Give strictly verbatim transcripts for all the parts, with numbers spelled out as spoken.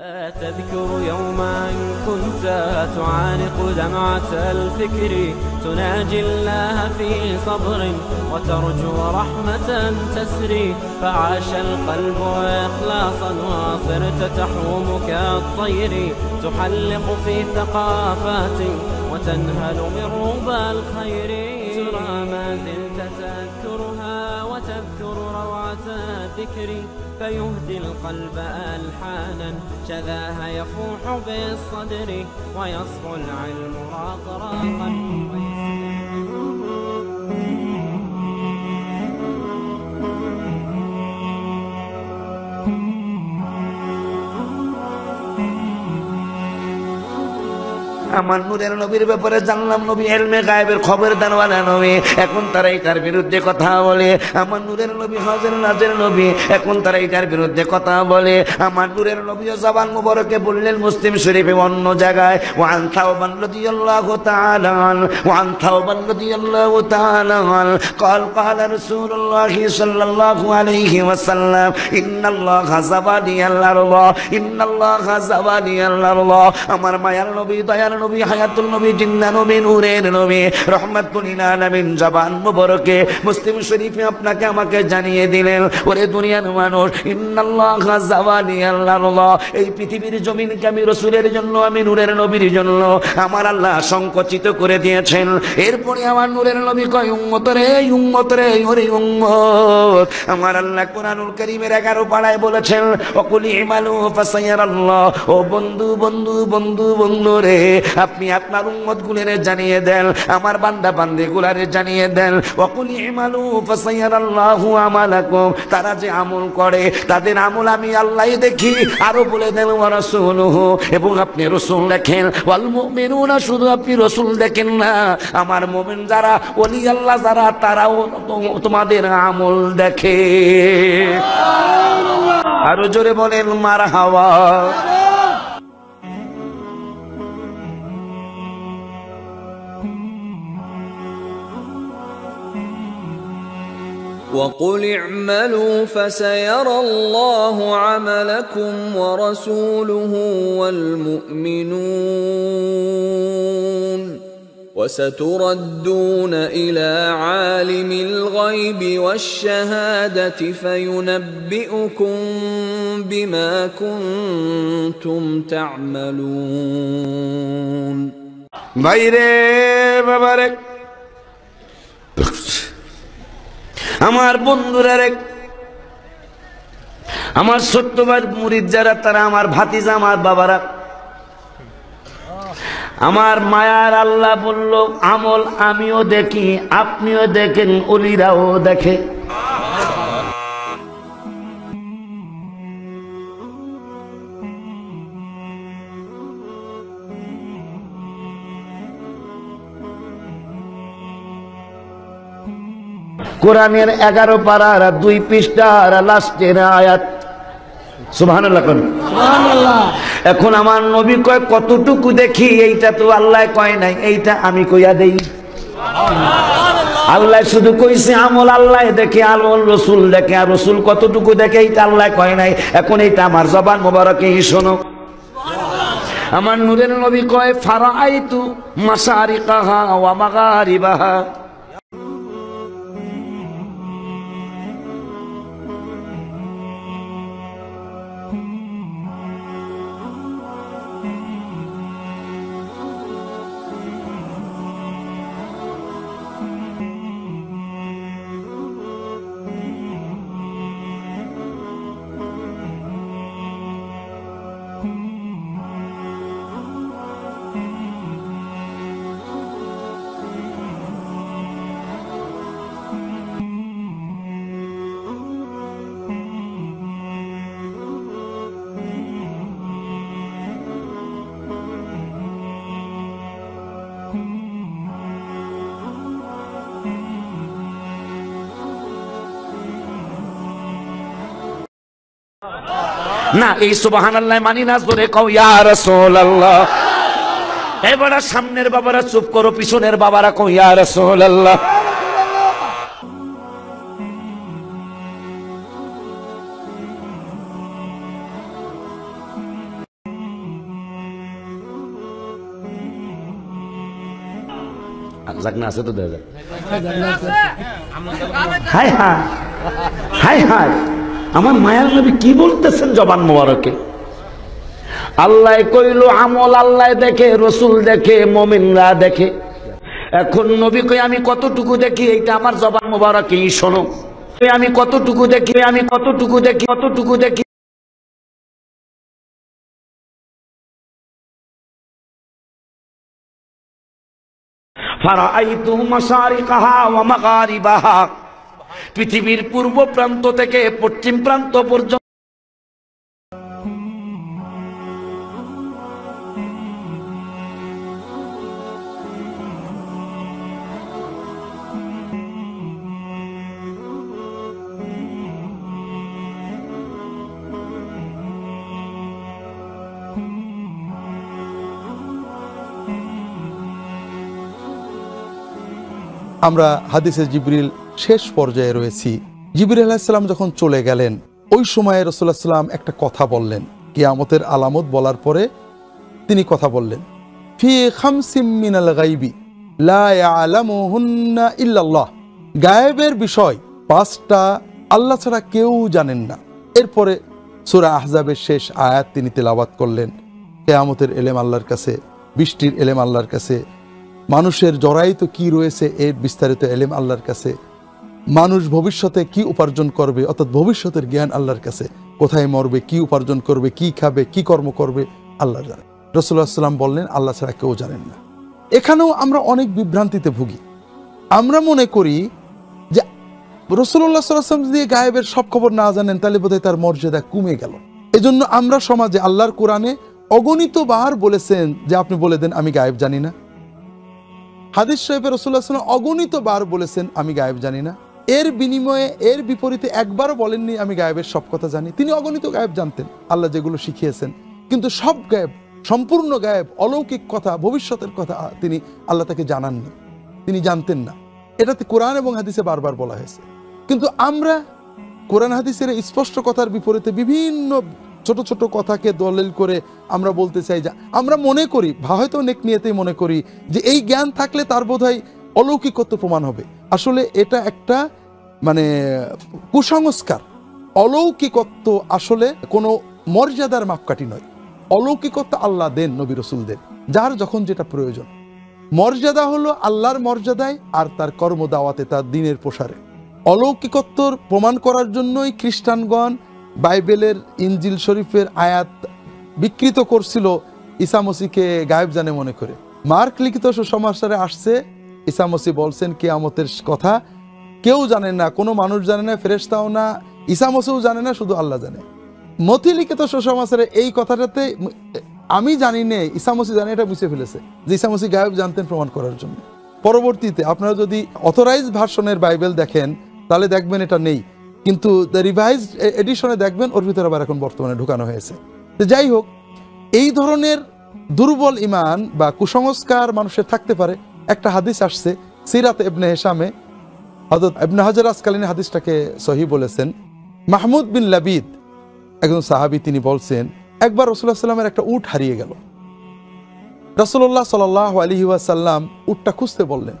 أتذكر يوما كنت تعانق دمعة الفكر، تناجي الله في صبر وترجو رحمة تسري، فعاش القلب إخلاصا وصرت تحوم كالطير، تحلق في ثقافات وتنهل من ربى الخير، ترى ما زلت تذكرها وتذكر روعة الذكر، فيهدي القلب ألحانا شذاها يفوح بالصدر، ويصفو العلم رقراقا. আমার নূরের নবীর ব্যাপারে জানলাম নবী ইলমে গায়েবের খবর দানওয়ালা নবী, এখন তারা কার বিরুদ্ধে কথা বলে? আমার নূরের নবী হাজির নাজির নবী, এখন তারা কার বিরুদ্ধে কথা বলে? আমার নূরের নবী জবান মুবারকে বললেন মুসলিম শরীফে অন্য জায়গায়, ওয়ান তাওবান রাদিয়াল্লাহু তাআলা আন ওয়ান তাওবান রাদিয়াল্লাহু তাআলা আন قال قال رسول الله صلى الله عليه وسلم ان الله زبادي الارض ان الله زبادي الارض. আমার মায়ার নবী দয়ার নবী হায়াতুল নবী জিন্না নবী নূরের নবী রাহমাতুল লিল আলামিন জবান মুবারকে মুসলিম শরীফে আপনাকে আমাকে জানিয়ে দিলেন, ওরে দুনিয়ার মানুষ, ইন্নাল্লাহা জাওয়ালিয়াল আল্লাহ, এই পৃথিবীর জমিনকে আমি রাসূলের জন্য আমি নূরের নবীর জন্য আমার আল্লাহ সংকুচিত করে দিয়েছেন। এরপরে আমার নূরের নবী কয় উম্মত রে উম্মত রে ওরে উম্মত, আমার আল্লাহ কোরআনুল কারীমের এগারো পাড়ায় বলেছেন ওয়াকুলি ইমালু ফাসায়ারাল্লাহ, ও বন্ধু বন্ধু বন্ধু বন্ধু রে আপনি আপনার উম্মত গুলারে জানিয়ে দেন, আমার বান্দা বান্দে গুলারে জানিয়ে দেন ওয়াকুল ইমালু ফাসায়ারাল্লাহু আমালাকুম, তারা যে আমল করে তাদের আমল আমি আল্লাহই দেখি। আরো বলে দেন ওয়া রাসূলুহু, এবং আপনি রাসূল দেখেন, ওয়াল মুমিনুনা, শুধু আপনি রাসূল দেখেন না, আমার মুমিন যারা ওলি আল্লাহ যারা তারাও তোমাদের আমল দেখে। আরো জোরে বলেন মারহাবা। وقل اعملوا فسيرى الله عملكم ورسوله والمؤمنون وستردون إلى عالم الغيب والشهادة فينبئكم بما كنتم تعملون. بيري ببارك আমার বন্ধুরা রে, আমার সত্যবার মুরিদ যারা তারা, আমার ভাতিজা, আমার বাবারা, আমার মায়ার আল্লাহ বলল আমল আমিও দেখি আপনিও দেখেন অলিরাও দেখে। কোরআনের এগারো পারার দুই পৃষ্ঠার লাস্টের আয়াত, সুবহানাল্লাহ কোন সুবহানাল্লাহ। এখন আমার নবী কয় কতটুকু দেখি, এইটা তো আল্লাহ কয় নাই, এইটা আমি কইয়া দেই। আল্লাহ শুধু কইছে আমল আল্লাহ দেখে, আমল রসুল দেখে, আর রসুল কতটুকু দেখে এইটা আল্লাহ কয় নাই। এখন এইটা আমার জবান মোবারকে শোনো। আমার নূরের নবী কয় ফারাআইতু মাশারিকাহা ওয়া মাগারিবাহা, না এই সুবহানাল্লাহ মানি না, জোরে কও ইয়া রাসূলুল্লাহ। এবারে সামনের বাবারা চুপ করো, পিছনের বাবারা কও ইয়া রাসূলুল্লাহ। জাগনা আছে তো দেখা যায়। হায় হায় হায় হায়, আমার মায়ার নবী কি বলতেছেন জবান মোবারকে। আল্লাহ কইল আমল আল্লাহ দেখে, রসুল দেখে, মুমিনরা দেখে। এখন নবী কই আমি কতটুকু দেখি এইটা আমার জবান মোবারকে শোনো। আমি কতটুকু দেখি আমি কতটুকু দেখি কতটুকু দেখি পৃথিবীর পূর্ব প্রান্ত থেকে পশ্চিম প্রান্ত পর্যন্ত আমরা হাদিসে জিবরিল শেষ পর্যায়ে রয়েছি। জিবরিল আলাইহিসসালাম যখন চলে গেলেন ওই সময়ে রাসূলুল্লাহ সাল্লাল্লাহু আলাইহি ওয়াসাল্লাম একটা কথা বললেন, কিয়ামতের আলামত বলার পরে তিনি কথা বললেন, ফি খামসিম মিনাল গায়বি লা ইয়ালামুহুন্না ইল্লাল্লাহ, গায়েবের বিষয় পাঁচটা আল্লাহ ছাড়া কেউ জানেন না। এরপরে সূরা আহজাবের শেষ আয়াত তিনি তেলাওয়াত করলেন। কিয়ামতের এলেম আল্লাহর কাছে, বৃষ্টির এলেম আল্লাহর কাছে, মানুষের জরায়িত কি রয়েছে এর বিস্তারিত এলেম আল্লাহর কাছে, মানুষ ভবিষ্যতে কি উপার্জন করবে অর্থাৎ ভবিষ্যতের জ্ঞান আল্লাহর কাছে, কোথায় মরবে, কি উপার্জন করবে, কি খাবে, কি কর্ম করবে আল্লাহ জানে। রাসূলুল্লাহ সাল্লাল্লাহু আলাইহি ওয়াসাল্লাম বললেন আল্লাহ ছাড়া কেউ জানেন না। এখানেও আমরা অনেক বিভ্রান্তিতে ভুগি। আমরা মনে করি যে রাসূলুল্লাহ সাল্লাল্লাহু আলাইহি ওয়াসাল্লাম যদি গায়েবের সব খবর না জানেন তাহলে বোধহয় তার মর্যাদা কমে গেল। এজন্য আমরা সমাজে আল্লাহর কোরআনে অগণিত বার বলেছেন যে আপনি বলে দেন আমি গায়েব জানি না। হাদিস শরীফে রাসূলুল্লাহ সাল্লাল্লাহু আলাইহি ওয়াসাল্লাম অগণিত বার বলেছেন আমি গায়েব জানি না। এর বিনিময়ে এর বিপরীতে একবারও বলেননি আমি গায়েবের সব কথা জানি। তিনি অগণিত গায়েব জানতেন, আল্লাহ যেগুলো শিখিয়েছেন, কিন্তু সব গায়েব, সম্পূর্ণ গায়েব, অলৌকিক কথা, ভবিষ্যতের কথা তিনি আল্লাহ তাকে জানাননি, তিনি জানতেন না। এটাতে কোরআন এবং হাদিসে বারবার বলা হয়েছে। কিন্তু আমরা কোরআন হাদিসের স্পষ্ট কথার বিপরীতে বিভিন্ন ছোট ছোট কথাকে দলিল করে আমরা বলতে চাই, যা আমরা মনে করি, হয়তো অনেক নিয়েতেই মনে করি যে এই জ্ঞান থাকলে তার বোধহয় অলৌকিকত্ব প্রমাণ হবে। আসলে এটা একটা মানে কুসংস্কার। অলৌকিকত্ব আসলে কোনো মর্যাদার মাপকাঠি নয়। অলৌকিকত্ব আল্লাহ দেন, নবী রসুল দেন, যার যখন যেটা প্রয়োজন। মর্যাদা হলো আল্লাহর মর্যাদায় আর তার কর্ম দাওয়াতে, তার দিনের প্রসারে। অলৌকিকত্বর প্রমাণ করার জন্যই খ্রিস্টানগণ বাইবেলের ইনজিল শরীফের আয়াত বিকৃত করছিল ঈসা মসীহকে গায়েব জানে মনে করে। মার্ক লিখিত সুসমাচারে আসছে ঈসা মসীহ বলছেন কিয়ামতের কথা কেউ জানে না, কোনো মানুষ জানে না, ফেরেশতাও না, ঈসা মসীহও জানে না, শুধু আল্লাহ জানে। মথি লিখিত সুসমাচারে এই কথাটাতে আমি জানি নে, ঈসা মসীহ জানে, এটা বুঝে ফেলেছে যে ঈসা মসীহ গায়েব জানতেন প্রমাণ করার জন্য। পরবর্তীতে আপনারা যদি অথরাইজড ভার্সনের বাইবেল দেখেন তাহলে দেখবেন এটা নেই, কিন্তু দ্য রিভাইজড এডিশনে দেখবেন ওর ভিতরে আবার এখন বর্তমানে ঢুকানো হয়েছে। তো যাই হোক, এই ধরনের দুর্বল ইমান বা কুসংস্কার মানুষের থাকতে পারে। একটা হাদিস আসছে সিরাত ইবনে হিশামে, হযরত ইবনে হাজার আসকালানী হাদিসটাকে সহিহ বলেছেন। মাহমুদ বিন লাবিদ একজন সাহাবী, তিনি বলছেন একবার রাসূলুল্লাহ সাল্লাল্লাহু আলাইহি ওয়াসাল্লামের একটা উট হারিয়ে গেল। রাসূলুল্লাহ সাল্লাল্লাহু আলাইহি ওয়াসাল্লাম উটটা খুঁজতে বললেন।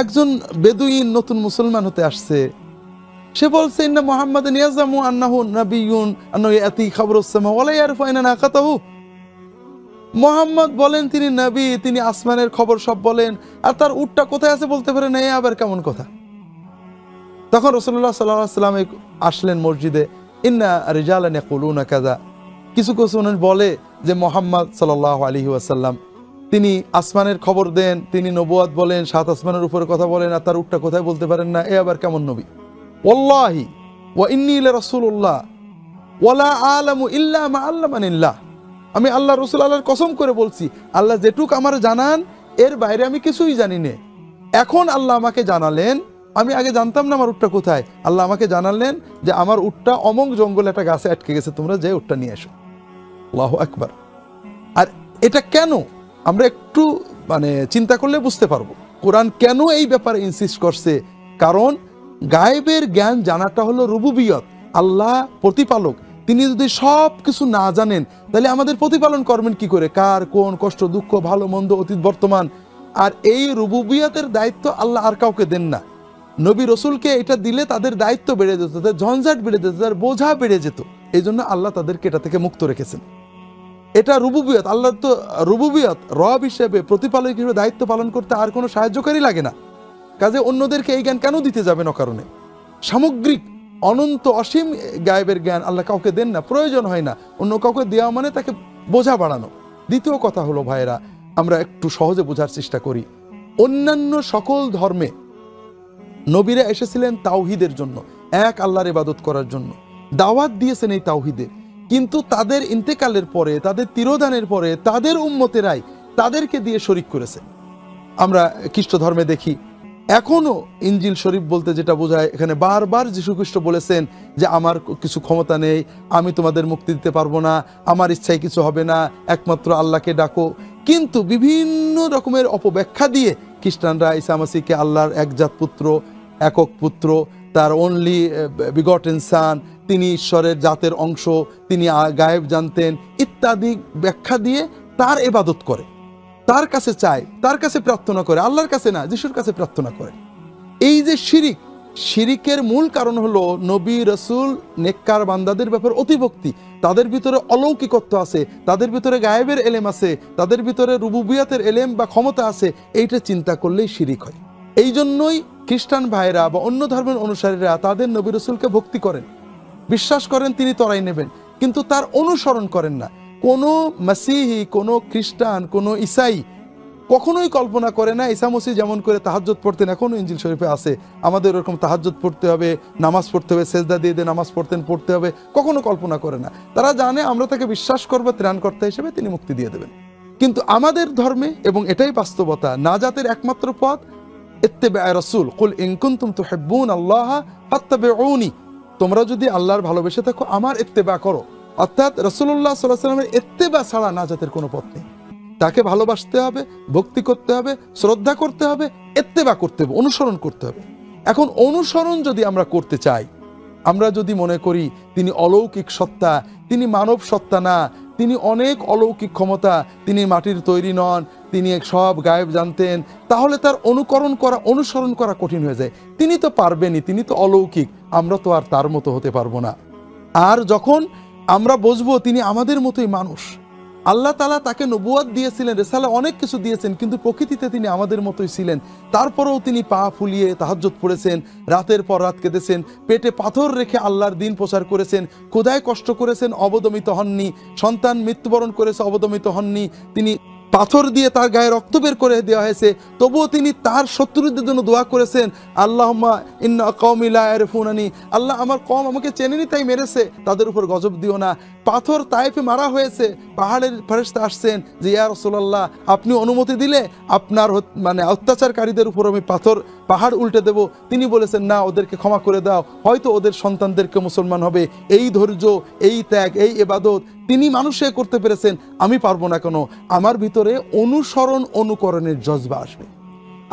একজন বেদুইন নতুন মুসলমান হতে আসছে, সে বলছে ইন্না মুহাম্মাদান ইয়াজামু আন্নাহু নাবিয়ুন আন্নাহু ইয়াতি খাবরুস সামা ওয়া লা ইয়ারফা ইন্না নাকাতাহু। মুহাম্মদ বলেন তিনি নবী, তিনি আসমানের খবর সব বলেন, আর তার উটটা কোথায় আছে বলতে পারে না, এই আবার কেমন কথা। তখন রাসূলুল্লাহ সাল্লাল্লাহু আলাইহি ওয়াসাল্লাম আসলেন মসজিদে। ইন্না রিজালান ইয়াকুলুনা কাযা, কিছু কিছু মানুষ বলে যে মুহাম্মদ সাল্লাল্লাহু আলাইহি ওয়াসাল্লাম তিনি আসমানের খবর দেন, তিনি নবুয়ত বলেন, সাত আসমানের উপরে কথা বলেন, আর তার উটটা কোথায় বলতে পারেন না, এই আবার কেমন নবী। ওয়াল্লাহি ওয়া ইন্নী লারাসূলুল্লাহ ওয়া লা আ'লামু ইল্লা মা 'আল্লামানিল্লাহ, আমি আল্লাহ রাসূল আল্লাহর কসম করে বলছি আল্লাহ যেটুক আমার জানান এর বাইরে আমি কিছুই জানি না। এখন আল্লাহ আমাকে জানালেন, আমি আগে জানতাম না আমার উটটা কোথায়, আল্লাহ আমাকে জানালেন যে আমার উটটা অমুক জঙ্গলে একটা গাছে আটকে গেছে, তোমরা যে উটটা নিয়ে এসো। আল্লাহু আকবার। আর এটা কেন আমরা একটু মানে চিন্তা করলে বুঝতে পারবো কোরআন কেন এই ব্যাপারে ইনসিস্ট করছে। কারণ গায়েবের জ্ঞান জানাটা হলো রুবুবিয়ত, আল্লাহ প্রতিপালক। তিনি যদি সব কিছু না জানেন তাহলে আমাদের প্রতিপালন করবেন কি করে, কার কোন কষ্ট দুঃখ ভালো মন্দ অতীত বর্তমান। আর এই রুবুবিয়াতের দায়িত্ব আল্লাহ আর কাউকে দেন না। নবী রসুলকে এটা দিলে তাদের দায়িত্ব বেড়ে যেত, তাদের ঝঞ্ঝাট বেড়ে যেত, তাদের বোঝা বেড়ে যেত। এই জন্য আল্লাহ তাদেরকে এটা থেকে মুক্ত রেখেছেন। এটা রুবুবিয়াত, আল্লাহর তো রুবুবিয়াত, রব হিসেবে প্রতিপালক হিসেবে দায়িত্ব পালন করতে আর কোনো সাহায্যকারী লাগে না। কাজে অন্যদেরকে এই জ্ঞান কেন দিতে যাবেন অকারণে? সামগ্রিক অনন্ত অসীম গায়েবের জ্ঞান আল্লাহ কাউকে দেন না, প্রয়োজন হয় না। অন্য কাউকে দেওয়া মানে তাকে বোঝা বাড়ানো। দ্বিতীয় কথা হলো ভাইরা, আমরা একটু সহজে বোঝার চেষ্টা করি। অন্যান্য সকল ধর্মে নবীরা এসেছিলেন তাওহীদের জন্য, এক আল্লাহর ইবাদত করার জন্য, দাওয়াত দিয়েছেন এই তাওহীদের। কিন্তু তাদের ইন্তেকালের পরে, তাদের তিরোধানের পরে তাদের উম্মতেরাই তাদেরকে দিয়ে শরিক করেছে। আমরা খ্রিস্ট ধর্মে দেখি এখনও ইঞ্জিল শরীফ বলতে যেটা বোঝায়, এখানে বারবার যীশু খ্রিস্ট বলেছেন যে আমার কিছু ক্ষমতা নেই, আমি তোমাদের মুক্তি দিতে পারবো না, আমার ইচ্ছায় কিছু হবে না, একমাত্র আল্লাহকে ডাকো। কিন্তু বিভিন্ন রকমের অপব্যাখ্যা দিয়ে খ্রিস্টানরা ঈসা মাসীহকে আল্লাহর একজাত পুত্র, একক পুত্র, তার অনলি বিগটেন সান, তিনি ঈশ্বরের জাতের অংশ, তিনি গায়েব জানতেন ইত্যাদি ব্যাখ্যা দিয়ে তার ইবাদত করে, তার কাছে চায়, তার কাছে প্রার্থনা করে, আল্লাহর কাছে না, যিশুর কাছে প্রার্থনা করে। এই যে শিরিক, শিরিকের মূল কারণ হলো নবী রসুল নেককার বান্দাদের ব্যাপারে অতিভক্তি। তাদের ভিতরে অলৌকিকত্ব আছে, তাদের ভিতরে গায়েবের এলেম আছে, তাদের ভিতরে রুবুবিয়াতের এলেম বা ক্ষমতা আছে, এইটা চিন্তা করলেই শিরিক হয়। এই জন্যই খ্রিস্টান ভাইরা বা অন্য ধর্মের অনুসারীরা তাদের নবী রসুলকে ভক্তি করেন, বিশ্বাস করেন তিনি তরাই নেবেন, কিন্তু তার অনুসরণ করেন না। কোনো মাসিহি, কোনো খ্রিস্টান, কোনো ইসাই কখনোই কল্পনা করে না ঈসা মসীহ যেমন করে তাহাজ্জুদ পড়তেন, এখনও ইঞ্জিল শরীফে আছে, আমাদের ওরকম তাহাজ্জুদ পড়তে হবে, নামাজ পড়তে হবে, সেজদা দিয়ে দিয়ে নামাজ পড়তেন, পড়তে হবে, কখনো কল্পনা করে না। তারা জানে আমরা তাকে বিশ্বাস করবো ত্রাণকর্তা হিসেবে, তিনি মুক্তি দিয়ে দেবেন। কিন্তু আমাদের ধর্মে, এবং এটাই বাস্তবতা, নাজাতের একমাত্র পথ ইত্তেবায়ে রাসূল, কুল ইন কুনতুম তুহিব্বুন আল্লাহ ফাত্তাবিউনি, তোমরা যদি আল্লাহর ভালোবেসে থাকো আমার ইত্তেবা করো। অর্থাৎ রাসূলুল্লাহ সাল্লাল্লাহু আলাইহি ওয়াসাল্লামের ইত্তেবা ছাড়া নাজাতের কোনো পথ নেই। তাকে ভালোবাসতে হবে, ভক্তি করতে হবে, শ্রদ্ধা করতে হবে, ইত্তেবা করতে হবে, অনুসরণ করতে হবে। এখন অনুসরণ যদি আমরা করতে চাই, আমরা যদি মনে করি তিনি অলৌকিক সত্তা, তিনি মানব সত্তা না, তিনি অনেক অলৌকিক ক্ষমতা, তিনি মাটির তৈরি নন, তিনি সব গায়েব জানতেন, তাহলে তার অনুকরণ করা, অনুসরণ করা কঠিন হয়ে যায়। তিনি তো পারবেনই, তিনি তো অলৌকিক, আমরা তো আর তার মতো হতে পারবো না। আর যখন আমরা বুঝবো তিনি আমাদের মতোই মানুষ, আল্লাহ তাআলা তাকে নবুয়াত দিয়েছিলেন, রেসালা অনেক কিছু দিয়েছেন, কিন্তু প্রকৃতিতে তিনি আমাদের মতোই ছিলেন। তারপরেও তিনি পা ফুলিয়ে তাহাজ্জুদ পড়েছেন, রাতের পর রাত কেঁদেছেন, পেটে পাথর রেখে আল্লাহর দিন প্রচার করেছেন, ক্ষুধায় কষ্ট করেছেন, অবদমিত হননি, সন্তান মৃত্যুবরণ করেছে, অবদমিত হননি, তিনি পাথর দিয়ে তার গায়ে রক্ত বের করে দেওয়া হয়েছে, তবুও তিনি তার শত্রুদের জন্য দোয়া করেছেন, আল্লাহুম্মা ইন্না কওমি লা ইয়ারফুনানি, আল্লাহ আমার কওম আমাকে চেনেনি তাই মেরেছে, তাদের উপর গজব দিও না। পাথর তায়েফে মারা হয়েছে, পাহাড়ের ফেরেশতা আসছেন যে ইয়া রাসূলুল্লাহ আপনি অনুমতি দিলে আপনার মানে অত্যাচারকারীদের উপর আমি পাথর পাহাড় উল্টে দেব, তিনি বলেছেন না, ওদেরকে ক্ষমা করে দাও, হয়তো ওদের সন্তানদেরকে মুসলমান হবে। এই ধৈর্য, এই ত্যাগ, এই ইবাদত তিনি মানুষে করতে পেরেছেন, আমি পারবো না কেন? আমার ভিতরে অনুসরণ, অনুকরণের জজবা আসবে।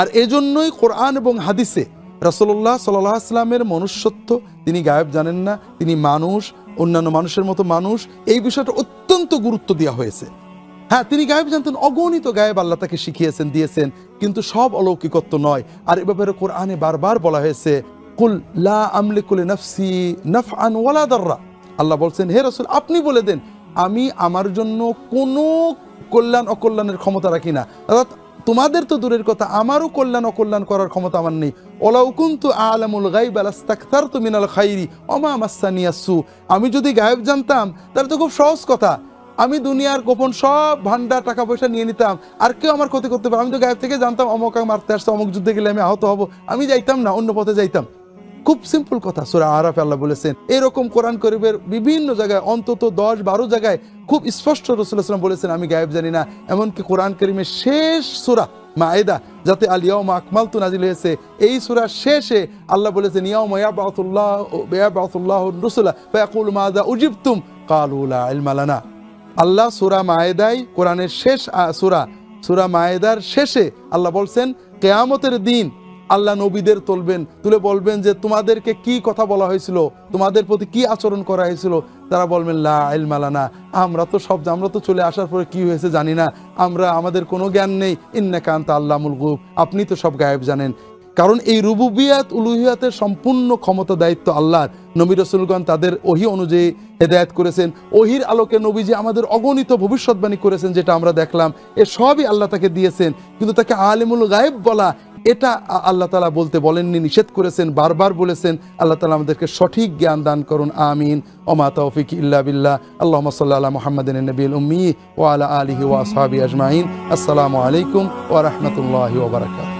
আর এজন্যই কোরআন এবং হাদিসে রাসূলুল্লাহ সাল্লাল্লাহু আলাইহি ওয়াসাল্লামের মনুষ্যত্ব, তিনি গায়েব জানেন না, তিনি মানুষ, অন্যান্য মানুষের মতো মানুষ, এই বিষয়টা অত্যন্ত গুরুত্ব দেওয়া হয়েছে। হ্যাঁ, তিনি গায়েব জানতেন, অগণিত গায়েব আল্লাহ তাকে শিখিয়েছেন, দিয়েছেন, কিন্তু সব অলৌকিকত্ব নয়। আর এ ব্যাপারে কোরআনে বারবার বলা হয়েছে, কুল লা আমলিকু লিনাফসি নাফআন ওয়ালা দাররা, আল্লাহ বলছেন হে রাসূল আপনি বলে দেন আমি আমার জন্য কোনো কল্যাণ অকল্যাণের ক্ষমতা রাখি না, অর্থাৎ তোমাদের তো দূরের কথা, আমারও কল্যাণ অকল্যাণ করার ক্ষমতা আমার নেই। ওলাউ কুনতু আ'লামুল গায়বা লাস্তাকতারতু মিনাল খাইরি ওয়া মা মাসানিয়াসু, আমি যদি গায়েব জানতাম তাহলে তো খুব সহজ কথা, আমি দুনিয়ার গোপন সব ভান্ডার টাকা পয়সা নিয়ে নিতাম, আর কেউ আমার ক্ষতি করতে পারে। আমি তো গায়েব থেকে জানতাম অমুক মারতে আসছে, অমুক যুদ্ধে গেলে আমি আহত হব, আমি যাইতাম না, অন্য পথে যাইতাম। খুব সিম্পল কথা, সূরা আরাফে আল্লাহ বলেছেন। এরকম কোরআন করিমের বিভিন্ন জায়গায়, অন্তত দশ বারো জায়গায় খুব স্পষ্ট রাসূলুল্লাহ সাল্লাল্লাহু আলাইহি ওয়াসাল্লাম বলেছেন আমি গায়েব জানি না। এমনকি কোরআন করিমের শেষ সূরা মায়েদা, যাতে আল ইয়াউমা আকমালতু নাজিল হয়েছে, এই সূরার শেষে আল্লাহ বলেছেন ইয়াউমা ইয়াবআসুল্লাহ ইয়াবআসুল্লাহু রাসূলা ফায়াকুলু মাযা উজিবতুম ক্বালু লা ইলমা লানা। আল্লাহ সূরা মায়েদায়, কোরআনের শেষ সূরা, সূরা মায়েদার শেষে আল্লাহ বলছেন কেয়ামতের দিন আল্লাহ নবীদের তুলবেন, তুলে বলবেন যে তোমাদেরকে কি কথা বলা হয়েছিল, তোমাদের প্রতি কি আচরণ করা হয়েছিল। তারা বলবেন লা ইলমা লানা, আমরা তো সব আমরা তো চলে আসার পরে কি হয়েছে জানি না, আমরা আমাদের কোনো জ্ঞান নেই। ইন্নাকা আনতা আল্লামুল গুয়ুব, আপনি তো সব গায়েব জানেন। কারণ এই রুবুবিয়াত উলুহিয়াতের সম্পূর্ণ ক্ষমতা দায়িত্ব আল্লাহর। নবী রাসূলগণ তাদের ওহী অনুযায়ী হেদায়েত করেছেন, ওহীর আলোকে নবীজি আমাদের অগণিত ভবিষ্যৎবাণী করেছেন, যেটা আমরা দেখলাম এ সবই আল্লাহ তাকে দিয়েছেন। কিন্তু তাকে আলিমুল গায়েব বলা, এটা আল্লাহ তাআলা বলতে বলেননি, নিষেধ করেছেন, বারবার বলেছেন। আল্লাহ তাআলা আমাদেরকে সঠিক জ্ঞান দান করুন, আমিন। ওমা তাওফিক ইল্লা বিল্লাহ। আল্লাহুম্মা সাল্লি আলা মুহাম্মাদিন নাবিয়িল উম্মি ওয়া আলা আলিহি ওয়া আসহাবিহি আজমাইন। আসসালামু আলাইকুম ওয়া রাহমাতুল্লাহি ওয়া বারাকাতুহু।